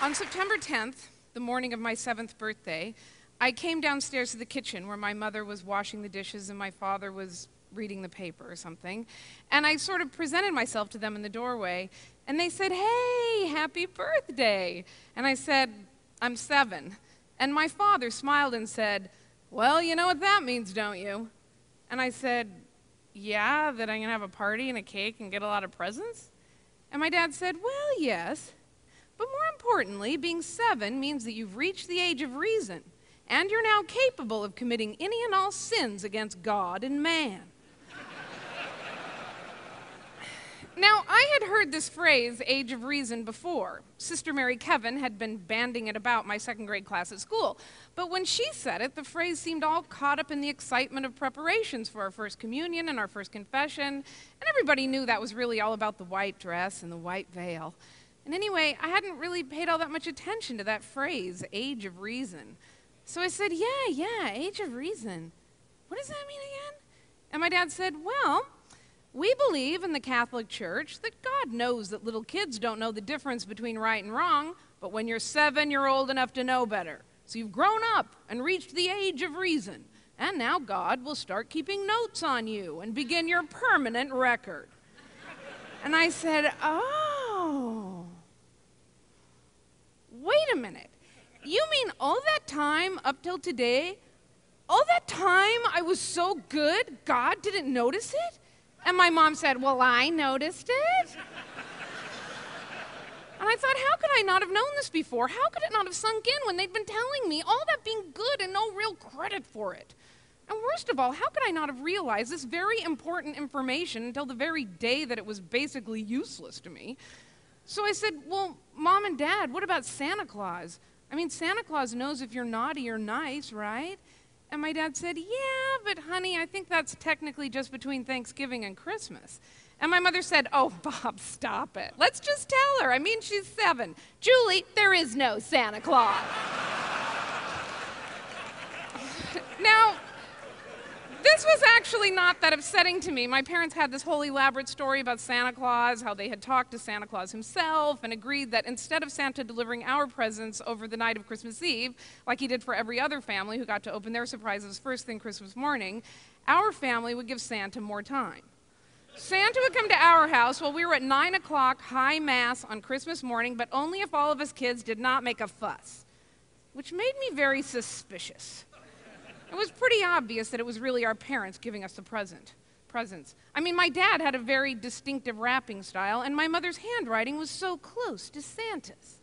On September 10th, the morning of my 7th birthday, I came downstairs to the kitchen where my mother was washing the dishes and my father was reading the paper or something, and I sort of presented myself to them in the doorway, and they said, "Hey, happy birthday!" And I said, "I'm 7." And my father smiled and said, "Well, you know what that means, don't you?" And I said, "Yeah, that I'm gonna have a party and a cake and get a lot of presents?" And my dad said, "Well, yes. But more importantly, being 7 means that you've reached the age of reason, and you're now capable of committing any and all sins against God and man." Now, I had heard this phrase, age of reason, before. Sister Mary Kevin had been banding it about my 2nd grade class at school. But when she said it, the phrase seemed all caught up in the excitement of preparations for our first communion and our first confession, and everybody knew that was really all about the white dress and the white veil. And anyway, I hadn't really paid all that much attention to that phrase, age of reason. So I said, yeah, age of reason. What does that mean again? And my dad said, well, we believe in the Catholic Church that God knows that little kids don't know the difference between right and wrong, but when you're 7, you're old enough to know better. So you've grown up and reached the age of reason, and now God will start keeping notes on you and begin your permanent record. And I said, oh. Wait a minute, you mean all that time up till today, all that time I was so good, God didn't notice it? And my mom said, well, I noticed it. And I thought, how could I not have known this before? How could it not have sunk in when they'd been telling me all that being good and no real credit for it? And worst of all, how could I not have realized this very important information until the very day that it was basically useless to me? So I said, well, Mom and Dad, what about Santa Claus? I mean, Santa Claus knows if you're naughty or nice, right? And my dad said, yeah, but honey, I think that's technically just between Thanksgiving and Christmas. And my mother said, oh, Bob, stop it. Let's just tell her. I mean, she's 7. Julie, there is no Santa Claus. Now, this was actually not that upsetting to me. My parents had this whole elaborate story about Santa Claus, how they had talked to Santa Claus himself and agreed that instead of Santa delivering our presents over the night of Christmas Eve, like he did for every other family who got to open their surprises first thing Christmas morning, our family would give Santa more time. Santa would come to our house while we were at 9 o'clock high mass on Christmas morning, but only if all of us kids did not make a fuss, which made me very suspicious. It was pretty obvious that it was really our parents giving us the presents. I mean, my dad had a very distinctive wrapping style, and my mother's handwriting was so close to Santa's.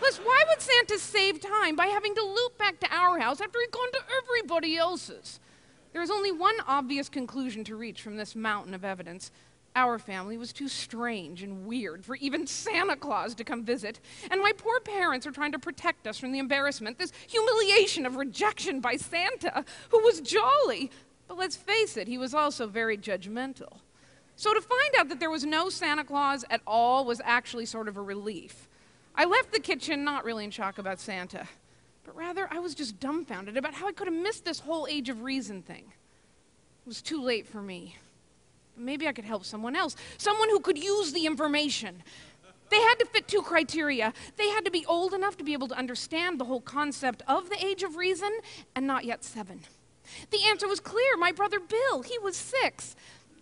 Plus, why would Santa save time by having to loop back to our house after he'd gone to everybody else's? There was only one obvious conclusion to reach from this mountain of evidence. Our family was too strange and weird for even Santa Claus to come visit, and my poor parents were trying to protect us from the embarrassment, this humiliation of rejection by Santa, who was jolly. But let's face it, he was also very judgmental. So to find out that there was no Santa Claus at all was actually sort of a relief. I left the kitchen not really in shock about Santa, but rather I was just dumbfounded about how I could have missed this whole age of reason thing. It was too late for me. Maybe I could help someone else, someone who could use the information. They had to fit 2 criteria. They had to be old enough to be able to understand the whole concept of the age of reason, and not yet 7. The answer was clear. My brother Bill, he was 6.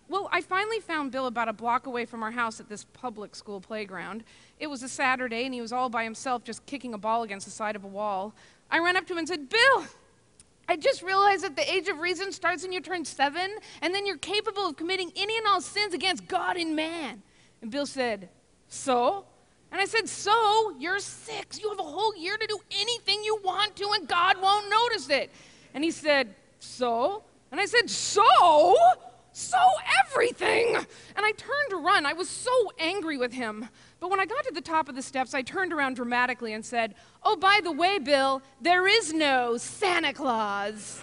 Well, I finally found Bill about a block away from our house at this public school playground. It was a Saturday, and he was all by himself just kicking a ball against the side of a wall. I ran up to him and said, Bill! I just realized that the age of reason starts when you turn 7, and then you're capable of committing any and all sins against God and man. And Bill said, so? And I said, so? You're 6. You have a whole year to do anything you want to, and God won't notice it. And he said, so? And I said, so? So everything! And I turned to run. I was so angry with him. But when I got to the top of the steps, I turned around dramatically and said, oh, by the way, Bill, there is no Santa Claus.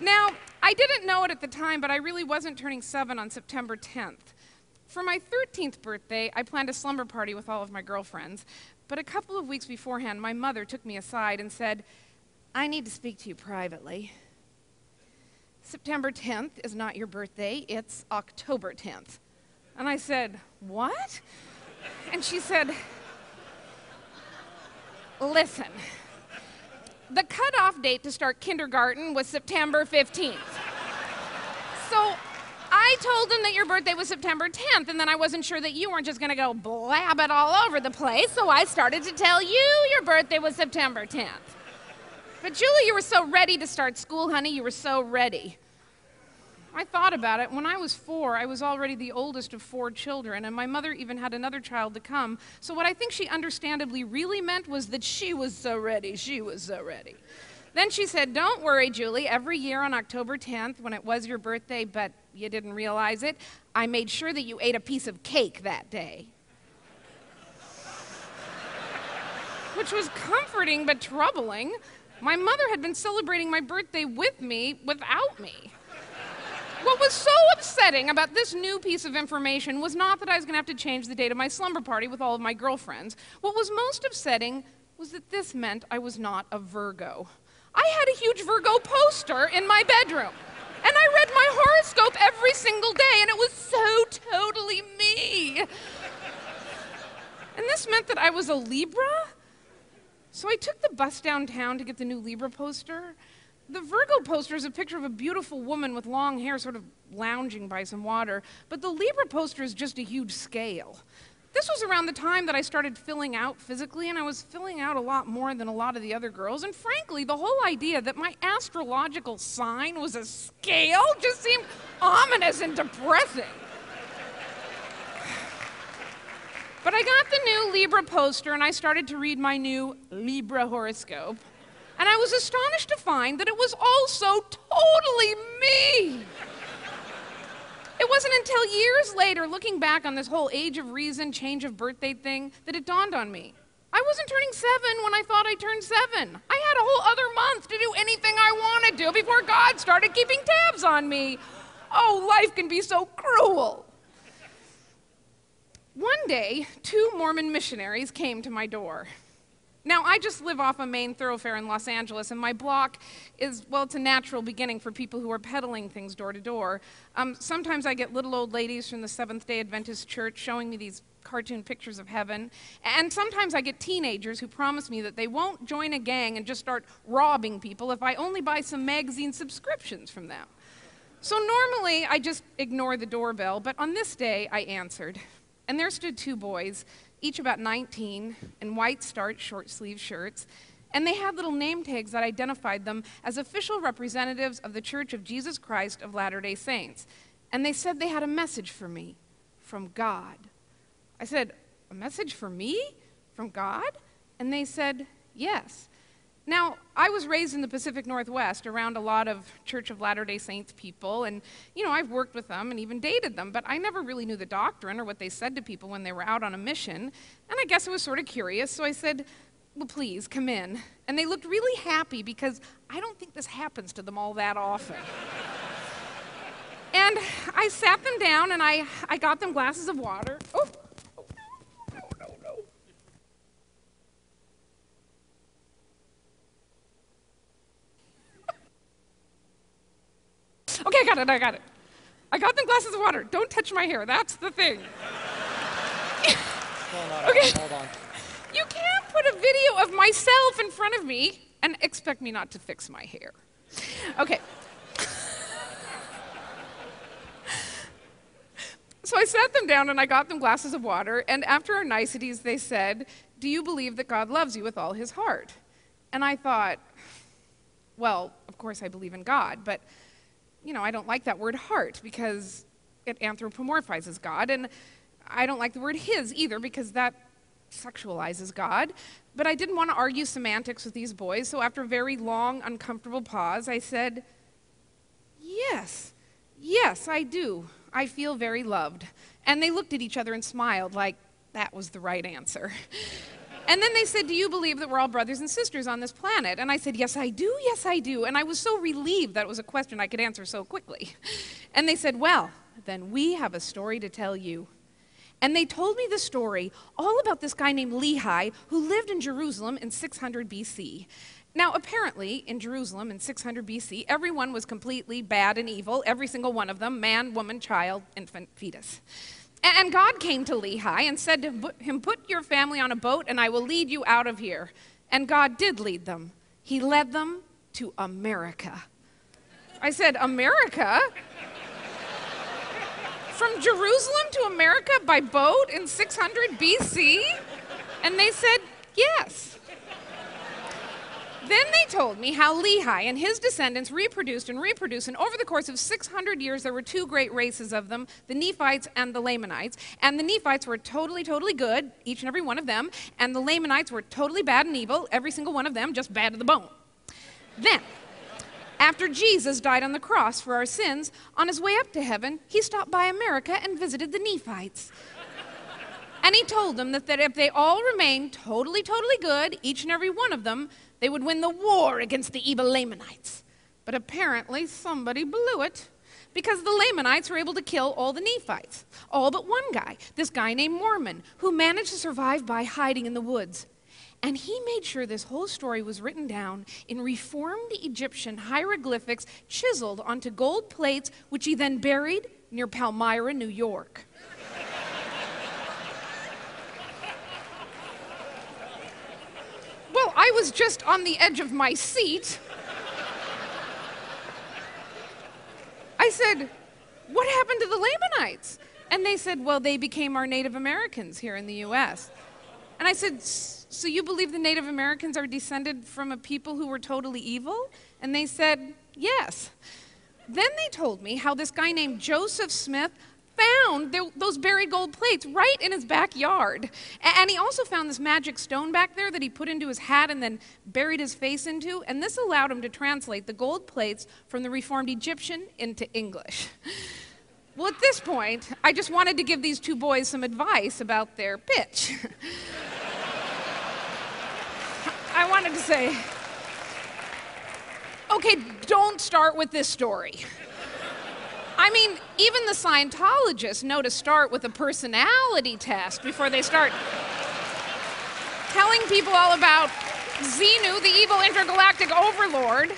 Now, I didn't know it at the time, but I really wasn't turning 7 on September 10th. For my 13th birthday, I planned a slumber party with all of my girlfriends. But a couple of weeks beforehand, my mother took me aside and said, "I need to speak to you privately. September 10th is not your birthday, it's October 10th. And I said, "What?" And she said, "Listen, the cutoff date to start kindergarten was September 15th. So I told them that your birthday was September 10th, and then I wasn't sure that you weren't just going to go blab it all over the place, so I started to tell you your birthday was September 10th. But Julie, you were so ready to start school, honey. You were so ready." I thought about it. When I was 4, I was already the oldest of 4 children, and my mother even had another child to come. So what I think she understandably really meant was that she was so ready. She was so ready. Then she said, "Don't worry, Julie. Every year on October 10th, when it was your birthday, but you didn't realize it, I made sure that you ate a piece of cake that day." Which was comforting but troubling. My mother had been celebrating my birthday with me, without me. What was so upsetting about this new piece of information was not that I was going to have to change the date of my slumber party with all of my girlfriends. What was most upsetting was that this meant I was not a Virgo. I had a huge Virgo poster in my bedroom, and I read my horoscope every single day, and it was so totally me. And this meant that I was a Libra? So I took the bus downtown to get the new Libra poster. The Virgo poster is a picture of a beautiful woman with long hair sort of lounging by some water, but the Libra poster is just a huge scale. This was around the time that I started filling out physically, and I was filling out a lot more than a lot of the other girls, and frankly, the whole idea that my astrological sign was a scale just seemed ominous and depressing. But I got the new Libra poster, and I started to read my new Libra horoscope. And I was astonished to find that it was also totally me. It wasn't until years later, looking back on this whole age of reason, change of birthday thing, that it dawned on me. I wasn't turning 7 when I thought I turned 7. I had a whole other month to do anything I wanted to before God started keeping tabs on me. Oh, life can be so cruel. One day, 2 Mormon missionaries came to my door. Now, I just live off a main thoroughfare in Los Angeles, and my block is, well, it's a natural beginning for people who are peddling things door to door. Sometimes I get little old ladies from the Seventh-day Adventist Church showing me these cartoon pictures of heaven, and sometimes I get teenagers who promise me that they won't join a gang and just start robbing people if I only buy some magazine subscriptions from them. So normally, I just ignore the doorbell, but on this day, I answered. And there stood 2 boys, each about 19, in white starched short-sleeved shirts, and they had little name tags that identified them as official representatives of the Church of Jesus Christ of Latter-day Saints. And they said they had a message for me, from God. I said, "A message for me? From God?" And they said, "Yes." Now, I was raised in the Pacific Northwest around a lot of Church of Latter-day Saints people, and, you know, I've worked with them and even dated them, but I never really knew the doctrine or what they said to people when they were out on a mission, and I guess I was sort of curious, so I said, "Well, please, come in." And they looked really happy because I don't think this happens to them all that often. And I sat them down, and I got them glasses of water. Oh. Okay, I got it. I got them glasses of water. Don't touch my hair. That's the thing. Okay. Hold on. You can't put a video of myself in front of me and expect me not to fix my hair. Okay. So I sat them down and I got them glasses of water, and after our niceties, they said, "Do you believe that God loves you with all his heart?" And I thought, well, of course I believe in God, but you know, I don't like that word heart because it anthropomorphizes God, and I don't like the word his either because that sexualizes God. But I didn't want to argue semantics with these boys, so after a very long, uncomfortable pause, I said, yes, I do. I feel very loved." And they looked at each other and smiled like that was the right answer. And then they said, "Do you believe that we're all brothers and sisters on this planet?" And I said, yes I do. And I was so relieved that it was a question I could answer so quickly. And they said, "Well, then we have a story to tell you." And they told me the story all about this guy named Lehi who lived in Jerusalem in 600 BC. Now, apparently, in Jerusalem in 600 BC, everyone was completely bad and evil, every single one of them, man, woman, child, infant, fetus. And God came to Lehi and said to him, "Put your family on a boat and I will lead you out of here." And God did lead them. He led them to America. I said, "America? From Jerusalem to America by boat in 600 BC? And they said, "Yes." Then they told me how Lehi and his descendants reproduced, and over the course of 600 years, there were two great races of them, the Nephites and the Lamanites. And the Nephites were totally good, each and every one of them, and the Lamanites were totally bad and evil, every single one of them, just bad to the bone. Then, after Jesus died on the cross for our sins, on his way up to heaven, he stopped by America and visited the Nephites. And he told them that if they all remained totally good, each and every one of them, they would win the war against the evil Lamanites. But apparently somebody blew it, because the Lamanites were able to kill all the Nephites, all but one guy, this guy named Mormon, who managed to survive by hiding in the woods. And he made sure this whole story was written down in reformed Egyptian hieroglyphics chiseled onto gold plates, which he then buried near Palmyra, New York. Well, I was just on the edge of my seat. I said, "What happened to the Lamanites?" And they said, "Well, they became our Native Americans here in the U.S." And I said, "So you believe the Native Americans are descended from a people who were totally evil?" And they said, "Yes." Then they told me how this guy named Joseph Smith found those buried gold plates right in his backyard. And he also found this magic stone back there that he put into his hat and then buried his face into. And this allowed him to translate the gold plates from the Reformed Egyptian into English. Well, at this point, I just wanted to give these two boys some advice about their pitch. I wanted to say, okay, don't start with this story. I mean, even the Scientologists know to start with a personality test before they start telling people all about Zenu, the evil intergalactic overlord.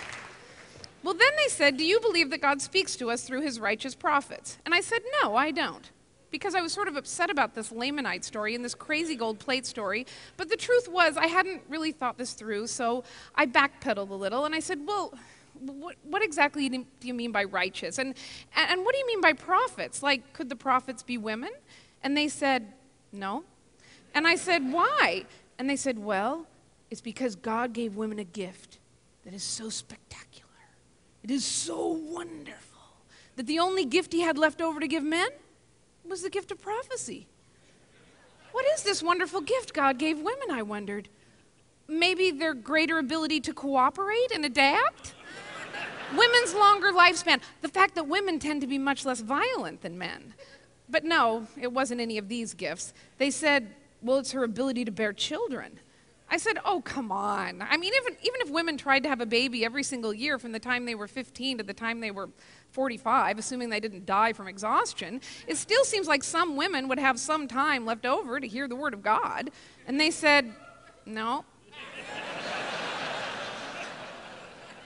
Well, then they said, "Do you believe that God speaks to us through his righteous prophets?" And I said, "No, I don't," because I was sort of upset about this Lamanite story and this crazy gold plate story. But the truth was, I hadn't really thought this through, so I backpedaled a little, and I said, "Well, what exactly do you mean by righteous? And what do you mean by prophets? Like, could the prophets be women?" And they said, "No." And I said, "Why?" And they said, "Well, it's because God gave women a gift that is so spectacular. It is so wonderful that the only gift he had left over to give men was the gift of prophecy." What is this wonderful gift God gave women, I wondered? Maybe their greater ability to cooperate and adapt? Women's longer lifespan. The fact that women tend to be much less violent than men. But no, it wasn't any of these gifts. They said, "Well, it's her ability to bear children." I said, "Oh, come on. I mean, even if women tried to have a baby every single year from the time they were 15 to the time they were 45, assuming they didn't die from exhaustion, it still seems like some women would have some time left over to hear the word of God." And they said, "No."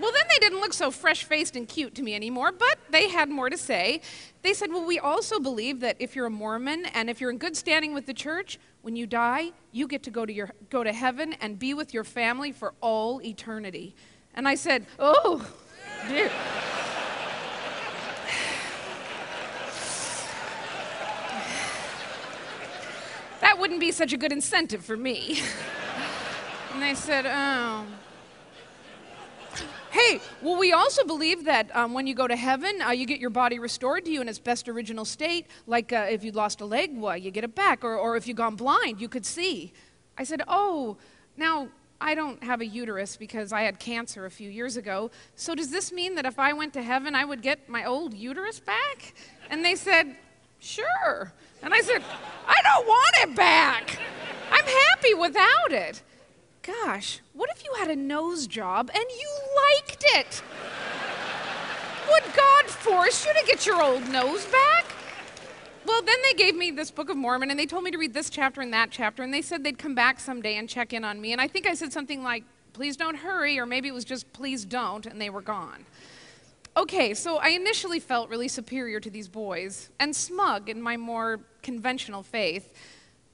Well, then they didn't look so fresh-faced and cute to me anymore, but they had more to say. They said, "Well, we also believe that if you're a Mormon and if you're in good standing with the church, when you die, you get to go to heaven and be with your family for all eternity." And I said, "Oh, dear." That wouldn't be such a good incentive for me. And they said, "Oh. Hey, well, we also believe that when you go to heaven, you get your body restored to you in its best original state. Like if you lost a leg, well, you get it back. Or if you've gone blind, you could see." I said, "Oh, now I don't have a uterus because I had cancer a few years ago. So does this mean that if I went to heaven, I would get my old uterus back?" And they said, "Sure." And I said, "I don't want it back. I'm happy without it." Gosh, what if you had a nose job and you liked it? Would God force you to get your old nose back? Well, then they gave me this Book of Mormon, and they told me to read this chapter and that chapter, and they said they'd come back someday and check in on me. And I think I said something like, please don't hurry, or maybe it was just please don't, and they were gone. Okay, so I initially felt really superior to these boys and smug in my more conventional faith.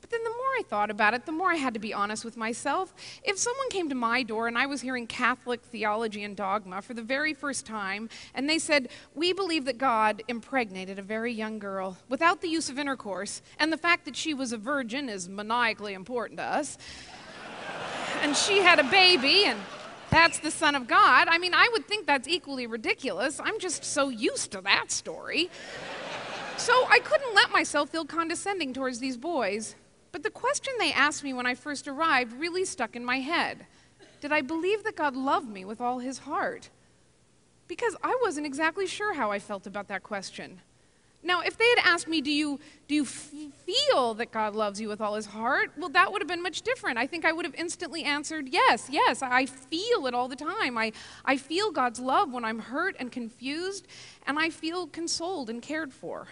But then the more I thought about it, the more I had to be honest with myself. If someone came to my door and I was hearing Catholic theology and dogma for the very first time, and they said, we believe that God impregnated a very young girl without the use of intercourse, and the fact that she was a virgin is maniacally important to us, and she had a baby, and that's the Son of God, I mean, I would think that's equally ridiculous. I'm just so used to that story. So I couldn't let myself feel condescending towards these boys. But the question they asked me when I first arrived really stuck in my head. Did I believe that God loved me with all his heart? Because I wasn't exactly sure how I felt about that question. Now, if they had asked me, do you feel that God loves you with all his heart? Well, that would have been much different. I think I would have instantly answered, yes, I feel it all the time. I feel God's love when I'm hurt and confused, and I feel consoled and cared for.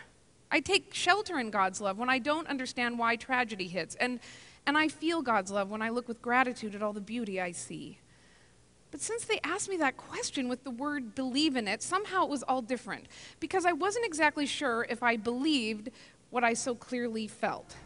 I take shelter in God's love when I don't understand why tragedy hits, and I feel God's love when I look with gratitude at all the beauty I see. But since they asked me that question with the word believe in it, somehow it was all different, because I wasn't exactly sure if I believed what I so clearly felt.